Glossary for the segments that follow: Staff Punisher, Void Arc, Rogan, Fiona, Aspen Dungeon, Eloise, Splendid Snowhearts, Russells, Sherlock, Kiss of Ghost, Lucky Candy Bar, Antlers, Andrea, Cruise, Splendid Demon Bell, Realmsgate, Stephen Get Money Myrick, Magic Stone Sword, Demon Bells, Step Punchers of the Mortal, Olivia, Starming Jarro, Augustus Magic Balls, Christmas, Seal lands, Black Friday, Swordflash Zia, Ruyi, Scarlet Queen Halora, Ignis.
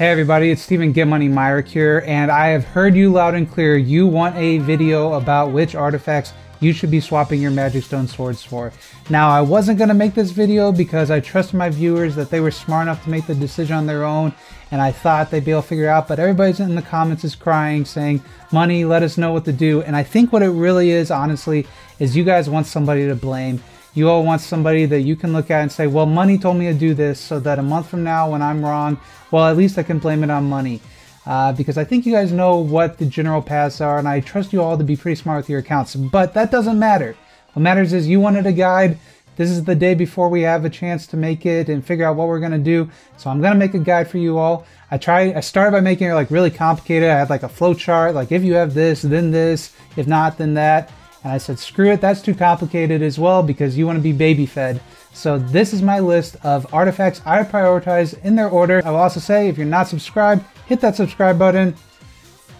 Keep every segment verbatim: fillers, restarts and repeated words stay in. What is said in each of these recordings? Hey everybody, it's Stephen Get Money Myrick here, and I have heard you loud and clear. You want a video about which artifacts you should be swapping your Magic Stone Swords for. Now, I wasn't going to make this video because I trust my viewers that they were smart enough to make the decision on their own, and I thought they'd be able to figure it out, but everybody's in the comments is crying, saying, Money, let us know what to do. And I think what it really is, honestly, is you guys want somebody to blame. You all want somebody that you can look at and say, well, Money told me to do this, so that a month from now when I'm wrong, well, at least I can blame it on Money. Uh, because I think you guys know what the general paths are, and I trust you all to be pretty smart with your accounts. But that doesn't matter. What matters is you wanted a guide. This is the day before we have a chance to make it and figure out what we're going to do. So I'm going to make a guide for you all. I tried, I started by making it like really complicated. I had like a flow chart, like if you have this, then this, if not, then that. And I said, screw it, that's too complicated as well because you want to be baby fed. So this is my list of artifacts I prioritize in their order. I will also say, if you're not subscribed, hit that subscribe button,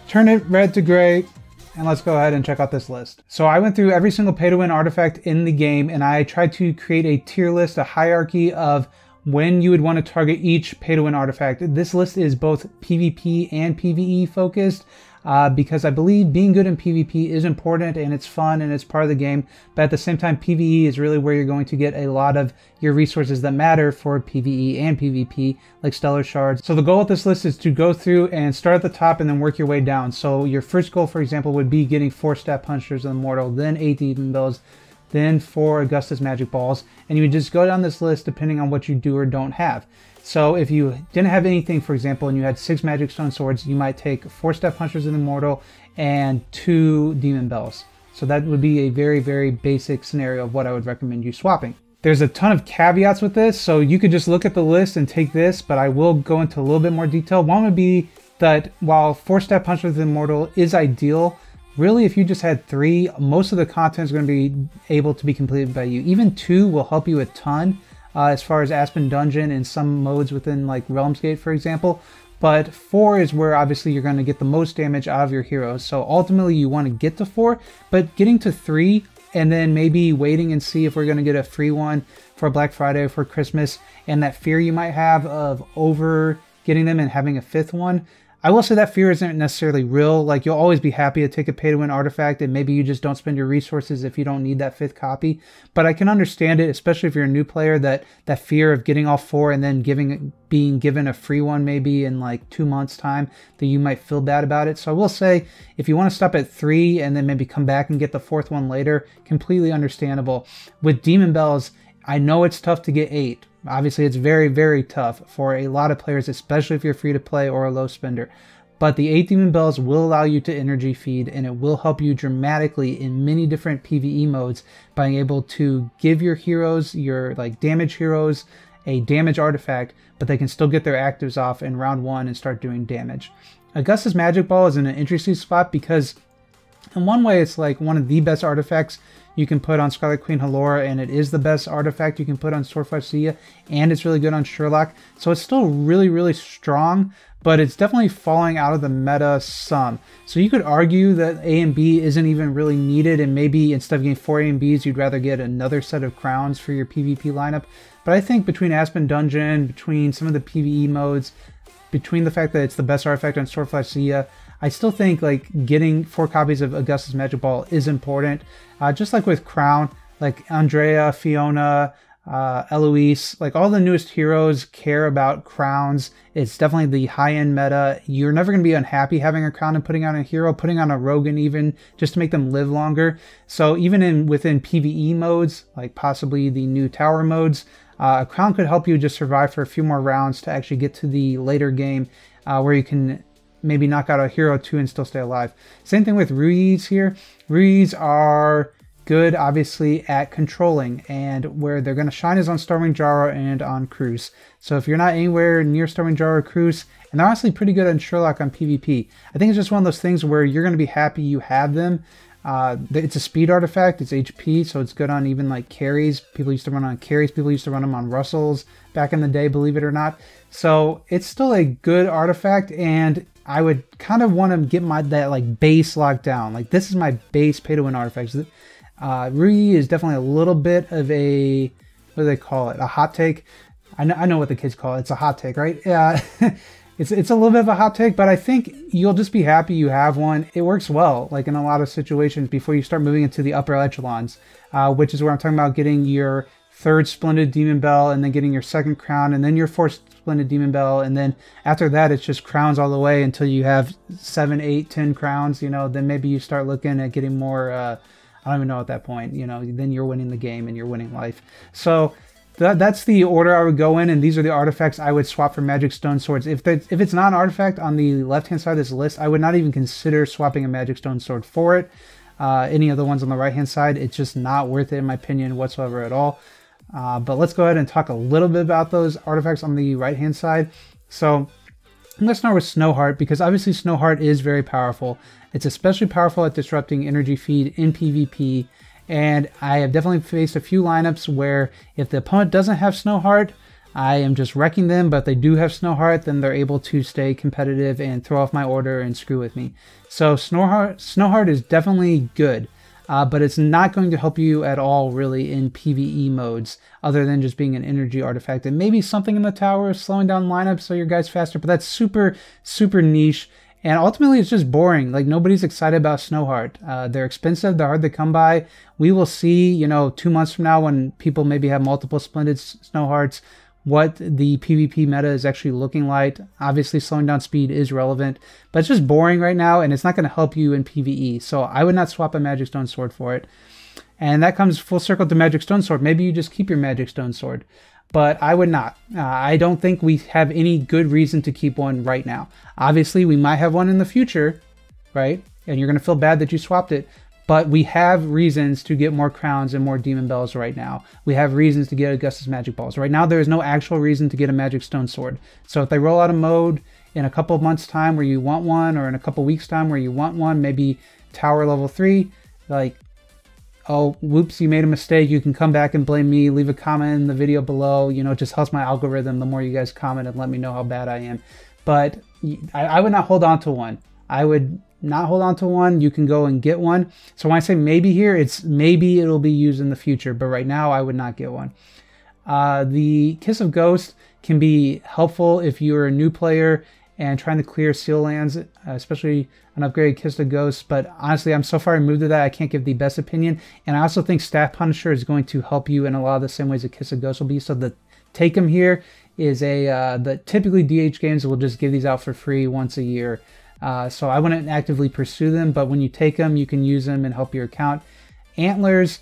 turn it red to gray, and let's go ahead and check out this list. So I went through every single pay-to-win artifact in the game, and I tried to create a tier list, a hierarchy of when you would want to target each pay-to-win artifact. This list is both PvP and PvE focused. Uh, because I believe being good in PvP is important and it's fun and it's part of the game, but at the same time PvE is really where you're going to get a lot of your resources that matter for PvE and PvP, like Stellar Shards. So the goal with this list is to go through and start at the top and then work your way down. So your first goal, for example, would be getting four Step Punchers of the Mortal, then eight Demon Bells, then four Augustus Magic Balls, and you would just go down this list depending on what you do or don't have. So if you didn't have anything, for example, and you had six Magic Stone Swords, you might take four Step Punchers of the Mortal and two Demon Bells. So that would be a very, very basic scenario of what I would recommend you swapping. There's a ton of caveats with this, so you could just look at the list and take this, but I will go into a little bit more detail. One would be that while four Step Punchers of the Mortal is ideal, really, if you just had three, most of the content is going to be able to be completed by you. Even two will help you a ton. Uh, as far as Aspen Dungeon and some modes within like Realmsgate, for example. But four is where obviously you're going to get the most damage out of your heroes. So ultimately you want to get to four, but getting to three and then maybe waiting and see if we're going to get a free one for Black Friday or for Christmas, and that fear you might have of over getting them and having a fifth one. I will say that fear isn't necessarily real. Like, you'll always be happy to take a pay-to-win artifact, and maybe you just don't spend your resources if you don't need that fifth copy. But I can understand it, especially if you're a new player, that that fear of getting all four and then giving being given a free one maybe in like two months' time, that you might feel bad about it. So I will say, if you want to stop at three and then maybe come back and get the fourth one later, completely understandable. With Demon Bells, I know it's tough to get eight. Obviously, it's very, very tough for a lot of players, especially if you're free to play or a low spender. But the eight Demon Bells will allow you to energy feed, and it will help you dramatically in many different PvE modes, being able to give your heroes, your like damage heroes, a damage artifact, but they can still get their actives off in round one and start doing damage. Augustus Magic Ball is in an interesting spot because in one way, it's like one of the best artifacts you can put on Scarlet Queen Halora, and it is the best artifact you can put on Swordflash Zia, and it's really good on Sherlock. So it's still really, really strong, but it's definitely falling out of the meta some. So you could argue that A and B isn't even really needed, and maybe instead of getting four A and Bs, you'd rather get another set of crowns for your PvP lineup. But I think between Aspen Dungeon, between some of the PvE modes, between the fact that it's the best artifact on Swordflash Zia, I still think like getting four copies of Augustus Magic Ball is important. Uh, just like with Crown, like Andrea, Fiona, uh, Eloise, like all the newest heroes care about crowns. It's definitely the high-end meta. You're never going to be unhappy having a crown and putting on a hero, putting on a Rogan even, just to make them live longer. So even in within PvE modes, like possibly the new tower modes, uh, a crown could help you just survive for a few more rounds to actually get to the later game uh, where you can maybe knock out a hero two and still stay alive. Same thing with Rui's here. Rui's are good, obviously, at controlling, and where they're going to shine is on Starming Jarro and on Cruise. So if you're not anywhere near Starming Jarro or Cruise, and they're honestly pretty good on Sherlock on PvP, I think it's just one of those things where you're going to be happy you have them. Uh, it's a speed artifact, it's H P, so it's good on even like carries. People used to run on carries, people used to run them on Russells back in the day, believe it or not. So it's still a good artifact, and I would kind of want to get my that like base locked down. Like, this is my base pay-to-win artifacts. Uh, Rui is definitely a little bit of a, what do they call it? A hot take. I know, I know what the kids call it. It's a hot take, right? Yeah. Uh, it's it's a little bit of a hot take, but I think you'll just be happy you have one. It works well, like in a lot of situations, before you start moving into the upper echelons, uh, which is where I'm talking about getting your third Splendid Demon Bell, and then getting your second crown, and then your fourth Splendid Demon Bell, and then after that it's just crowns all the way until you have seven, eight, ten crowns, you know. Then maybe you start looking at getting more, uh, I don't even know at that point, you know, then you're winning the game and you're winning life. So th that's the order I would go in, and these are the artifacts I would swap for Magic Stone Swords. If, if it's not an artifact on the left-hand side of this list, I would not even consider swapping a Magic Stone Sword for it. Uh, any of the ones on the right-hand side, it's just not worth it in my opinion whatsoever at all. Uh, but let's go ahead and talk a little bit about those artifacts on the right-hand side. So let's start with Snowheart, because obviously Snowheart is very powerful. It's especially powerful at disrupting energy feed in PvP, and I have definitely faced a few lineups where if the opponent doesn't have Snowheart, I am just wrecking them, but they do have Snowheart, then they're able to stay competitive and throw off my order and screw with me. So Snowheart, Snowheart is definitely good. Uh, but it's not going to help you at all really in PvE modes, other than just being an energy artifact. And maybe something in the tower is slowing down lineups so your guy's faster, but that's super, super niche. And ultimately it's just boring. Like, nobody's excited about Snowheart. Uh, they're expensive, they're hard to come by. We will see, you know, two months from now when people maybe have multiple Splendid Snowhearts, what the PvP meta is actually looking like. Obviously slowing down speed is relevant, but it's just boring right now and it's not going to help you in PvE. So I would not swap a Magic Stone Sword for it. And that comes full circle to Magic Stone Sword. Maybe you just keep your Magic Stone Sword, but I would not. Uh, I don't think we have any good reason to keep one right now. Obviously we might have one in the future, right? And you're going to feel bad that you swapped it. But we have reasons to get more crowns and more Demon Bells right now. We have reasons to get Augustus Magic Balls. Right now, there is no actual reason to get a Magic Stone Sword. So if they roll out a mode in a couple of months' time where you want one, or in a couple of weeks' time where you want one, maybe Tower Level three, like, oh, whoops, you made a mistake. You can come back and blame me. Leave a comment in the video below. You know, it just helps my algorithm the more you guys comment and let me know how bad I am. But I, I would not hold on to one. I would... not hold on to one. You can go and get one. So when I say maybe here, it's maybe it'll be used in the future, but right now I would not get one. Uh, the Kiss of Ghost can be helpful if you're a new player and trying to clear Seal lands, especially an upgraded Kiss of Ghost, but honestly, I'm so far removed to that, I can't give the best opinion. And I also think Staff Punisher is going to help you in a lot of the same ways a Kiss of Ghost will be, so the take 'em here is a, uh, the typically D H games will just give these out for free once a year. Uh, so I wouldn't actively pursue them, but when you take them, you can use them and help your account. Antlers,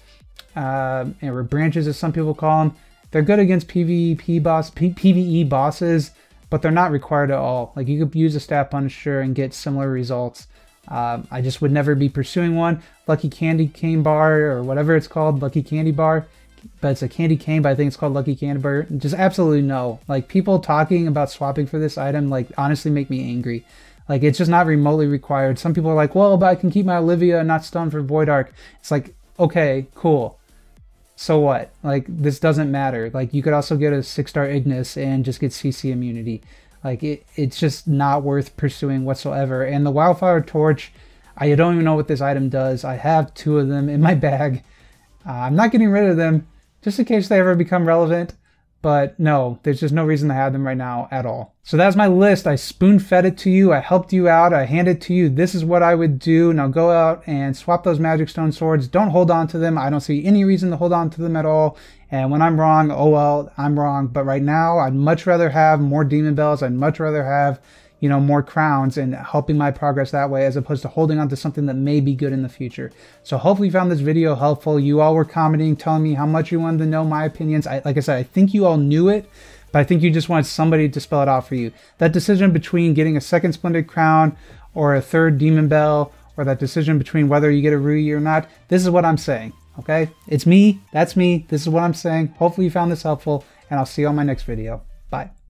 uh, or branches as some people call them, they're good against PvP boss, P PvE bosses, but they're not required at all. Like, you could use a Staff Punisher and get similar results. Um, I just would never be pursuing one. Lucky Candy Cane Bar, or whatever it's called, Lucky Candy Bar, but it's a candy cane, but I think it's called Lucky Candy Bar. Just absolutely no. Like, people talking about swapping for this item, like, honestly make me angry. Like, it's just not remotely required. Some people are like, well, but I can keep my Olivia and not stun for Void Arc. It's like, okay, cool. So what? Like, this doesn't matter. Like, you could also get a six star Ignis and just get C C immunity. Like, it, it's just not worth pursuing whatsoever. And the Wildfire Torch, I don't even know what this item does. I have two of them in my bag. Uh, I'm not getting rid of them, just in case they ever become relevant. But no, there's just no reason to have them right now at all. So that's my list. I spoon-fed it to you. I helped you out. I handed it to you. This is what I would do. Now go out and swap those Magic Stone Swords. Don't hold on to them. I don't see any reason to hold on to them at all. And when I'm wrong, oh well, I'm wrong. But right now, I'd much rather have more Demon Bells. I'd much rather have, you know, more crowns and helping my progress that way, as opposed to holding on to something that may be good in the future. So hopefully you found this video helpful. You all were commenting, telling me how much you wanted to know my opinions. I, like I said, I think you all knew it, but I think you just wanted somebody to spell it out for you. That decision between getting a second Splendid Crown or a third Demon Bell, or that decision between whether you get a Ruby or not, this is what I'm saying, okay? It's me, that's me, this is what I'm saying. Hopefully you found this helpful, and I'll see you on my next video. Bye.